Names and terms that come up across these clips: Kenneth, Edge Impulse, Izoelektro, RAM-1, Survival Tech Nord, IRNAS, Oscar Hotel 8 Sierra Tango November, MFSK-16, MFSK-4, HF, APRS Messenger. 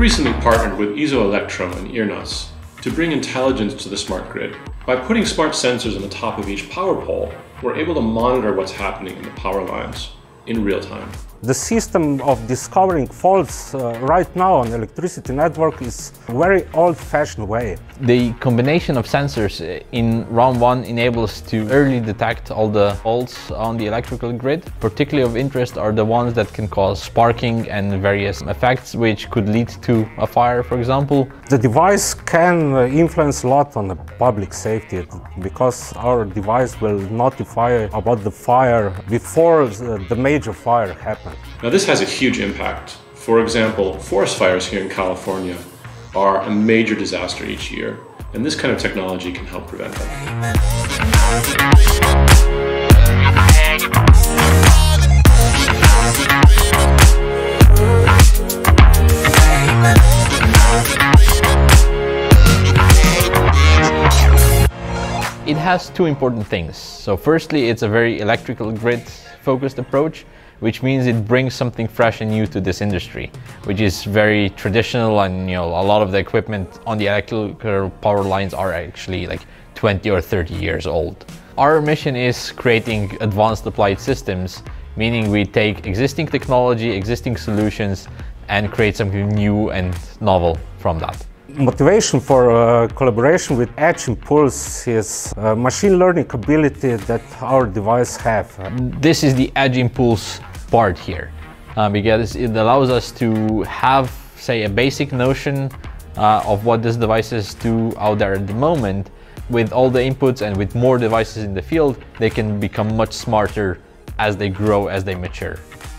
recently partnered with Izoelektro and IRNAS to bring intelligence to the smart grid. By putting smart sensors on the top of each power pole, we're able to monitor what's happening in the power lines in real time. The system of discovering faults right now on the electricity network is a very old-fashioned way. The combination of sensors in RAM-1 enables to early detect all the faults on the electrical grid. Particularly of interest are the ones that can cause sparking and various effects which could lead to a fire, for example. The device can influence a lot on the public safety because our device will notify about the fire before the major fire happens. Now this has a huge impact. For example, forest fires here in California are a major disaster each year, and this kind of technology can help prevent them. It has two important things. So firstly, it's a very electrical grid focused approach, which means it brings something fresh and new to this industry, which is very traditional, and a lot of the equipment on the electrical power lines are actually like 20 or 30 years old. Our mission is creating advanced applied systems, meaning we take existing technology, existing solutions, and create something new and novel from that. Motivation for collaboration with Edge Impulse is machine learning ability that our device have. This is the Edge Impulse part here, because it allows us to have, say, a basic notion of what these devices do out there at the moment. With all the inputs and with more devices in the field, they can become much smarter as they grow, as they mature.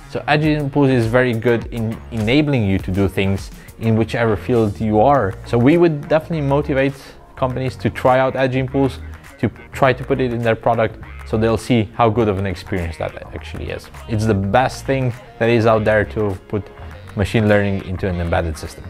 So Edge Impulse is very good in enabling you to do things in whichever field you are. So we would definitely motivate companies to try out Edge Impulse, to try to put it in their product, so they'll see how good of an experience that actually is. It's the best thing that is out there to put machine learning into an embedded system.